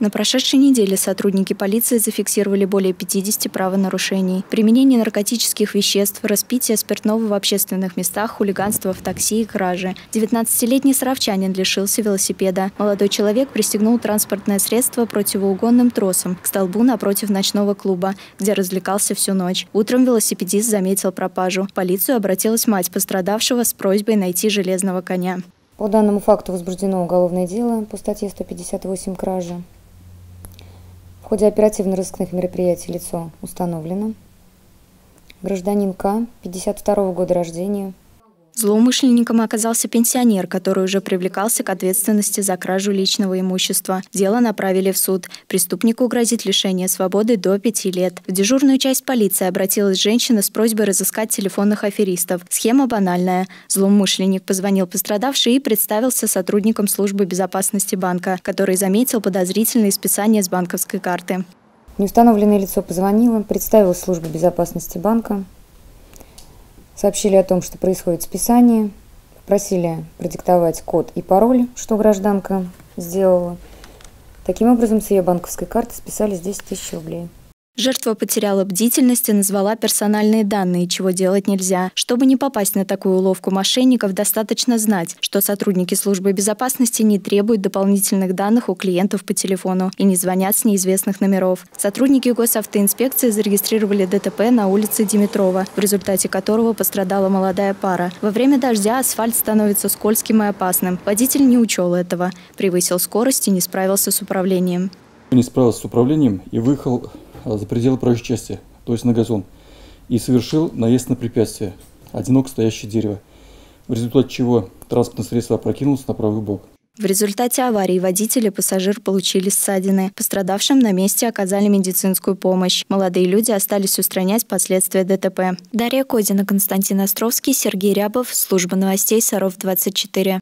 На прошедшей неделе сотрудники полиции зафиксировали более 50 правонарушений. Применение наркотических веществ, распитие спиртного в общественных местах, хулиганство в такси и кражи. 19-летний саровчанин лишился велосипеда. Молодой человек пристегнул транспортное средство противоугонным тросом к столбу напротив ночного клуба, где развлекался всю ночь. Утром велосипедист заметил пропажу. В полицию обратилась мать пострадавшего с просьбой найти железного коня. По данному факту возбуждено уголовное дело по статье 158 «Кража». В ходе оперативно-розыскных мероприятий лицо установлено. Гражданин К. 52-го года рождения. Злоумышленником оказался пенсионер, который уже привлекался к ответственности за кражу личного имущества. Дело направили в суд. Преступнику грозит лишение свободы до 5 лет. В дежурную часть полиции обратилась женщина с просьбой разыскать телефонных аферистов. Схема банальная. Злоумышленник позвонил пострадавшей и представился сотрудником службы безопасности банка, который заметил подозрительное списание с банковской карты. Неустановленное лицо позвонило, представилось службе безопасности банка. Сообщили о том, что происходит списание, попросили продиктовать код и пароль, что гражданка сделала. Таким образом, с ее банковской карты списались 10 тысяч рублей. Жертва потеряла бдительность и назвала персональные данные, чего делать нельзя. Чтобы не попасть на такую уловку мошенников, достаточно знать, что сотрудники службы безопасности не требуют дополнительных данных у клиентов по телефону и не звонят с неизвестных номеров. Сотрудники госавтоинспекции зарегистрировали ДТП на улице Димитрова, в результате которого пострадала молодая пара. Во время дождя асфальт становится скользким и опасным. Водитель не учел этого, превысил скорость и не справился с управлением. Не справился с управлением и выехал за пределы проезжей части, то есть на газон, и совершил наезд на препятствие, одиноко стоящее дерево, в результате чего транспортное средство опрокинулось на правый бок. В результате аварии водитель и пассажир получили ссадины. Пострадавшим на месте оказали медицинскую помощь. Молодые люди остались устранять последствия ДТП. Дарья Кодина, Константин Островский, Сергей Рябов, служба новостей Саров24.